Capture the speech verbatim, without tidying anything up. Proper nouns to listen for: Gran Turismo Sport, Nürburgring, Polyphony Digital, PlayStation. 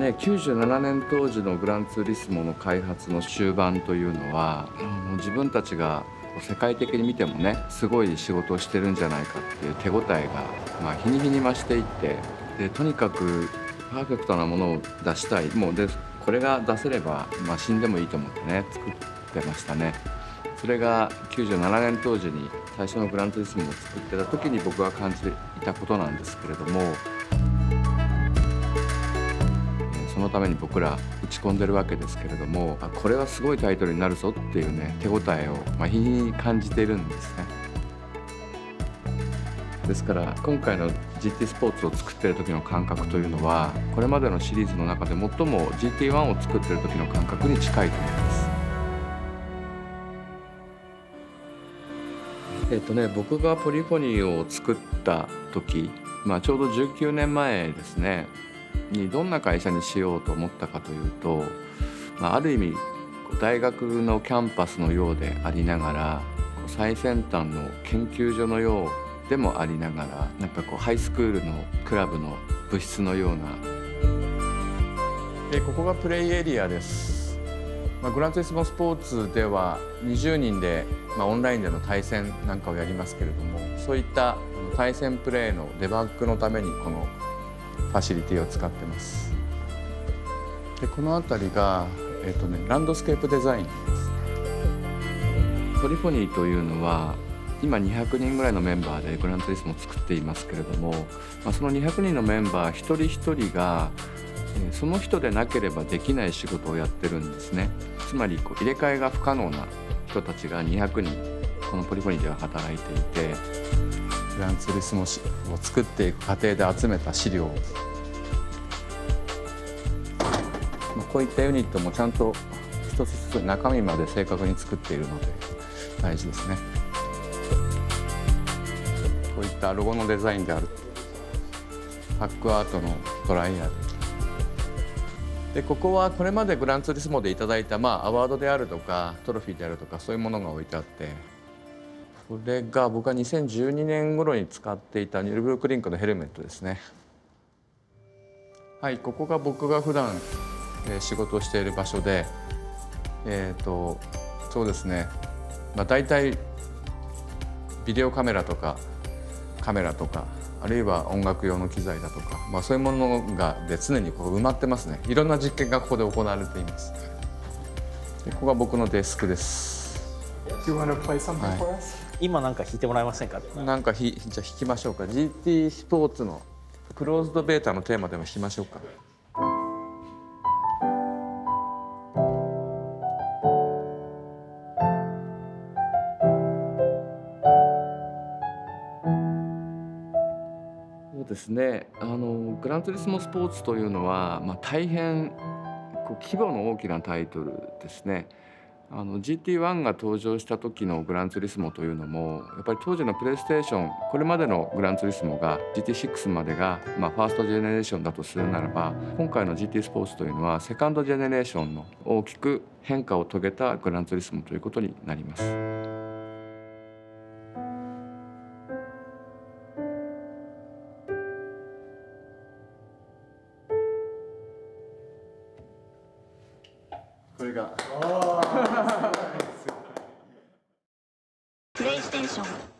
ね、きゅうじゅうななねん当時のグランツーリスモの開発の終盤というのは、もう自分たちが世界的に見てもね、すごい仕事をしてるんじゃないかっていう手応えが、まあ、日に日に増していって、でとにかくパーフェクトなものを出したい、もうでこれが出せれば、まあ、死んでもいいと思ってね、作ってましたね。それがきゅうじゅうななねん当時に最初のグランツーリスモを作ってた時に僕が感じていたことなんですけれども、そのために僕ら打ち込んでるわけですけれども、これはすごいタイトルになるぞっていうね、手応えをまあ日に感じているんですね。ですから今回の ジーティー スポーツを作ってる時の感覚というのは、これまでのシリーズの中で最も ジーティーワン を作ってる時の感覚に近いと思います。えっとね、僕がポリフォニーを作った時、まあ、ちょうどじゅうきゅうねんまえですねにどんな会社にしようと思ったかというと、まあ、ある意味大学のキャンパスのようでありながら、最先端の研究所のようでもありながら、なんかこうハイスクールのクラブの部室のような、えここがプレイエリアです。まあ、グランツーリスモスポーツではにじゅうにんで、まあ、オンラインでの対戦なんかをやりますけれども、そういった対戦プレーのデバッグのためにこのファシリティを使ってます。でこの辺りが、えーとね、ランドスケープデザインです。ポリフォニーというのは今にひゃくにんぐらいのメンバーでグランツーリスモを作っていますけれども、まあ、そのにひゃくにんのメンバー一人一人がその人でなければできない仕事をやってるんですね。つまりこう入れ替えが不可能な人たちがにひゃくにんこのポリフォニーでは働いていて、グランツーリスモを作っていく過程で集めた資料、こういったユニットもちゃんと一つずつ中身まで正確に作っているので大事ですね。こういったロゴのデザインである、パックアートのトライアルで、ここはこれまでグランツーリスモでいただいた、まあ、アワードであるとかトロフィーであるとか、そういうものが置いてあって、これが僕がにせんじゅうにねん頃に使っていたニュルブルクリンクのヘルメットですね。はい、ここが僕が普段、えー、仕事をしている場所で、えーと、そうですね、まあ、大体ビデオカメラとかカメラとか、あるいは音楽用の機材だとか、まあ、そういうものがで常にこう埋まってますね。いろんな実験がここで行われています。でここが僕のデスクです。今なんか弾いてもらえませんか？なんかひじゃあ弾きましょうか。 ジーティー スポーツのクローズドベータのテーマでも弾きましょうか。そうですね、あのグランツーリスモスポーツというのは、まあ、大変こう規模の大きなタイトルですね。ジーティーワン が登場した時のグランツーリスモというのも、やっぱり当時のプレイステーション、これまでのグランツーリスモが ジーティーシックス までが、まあ、ファーストジェネレーションだとするならば、今回の ジーティー スポーツというのはセカンドジェネレーションの大きく変化を遂げたグランツーリスモということになります。これがPlayStation。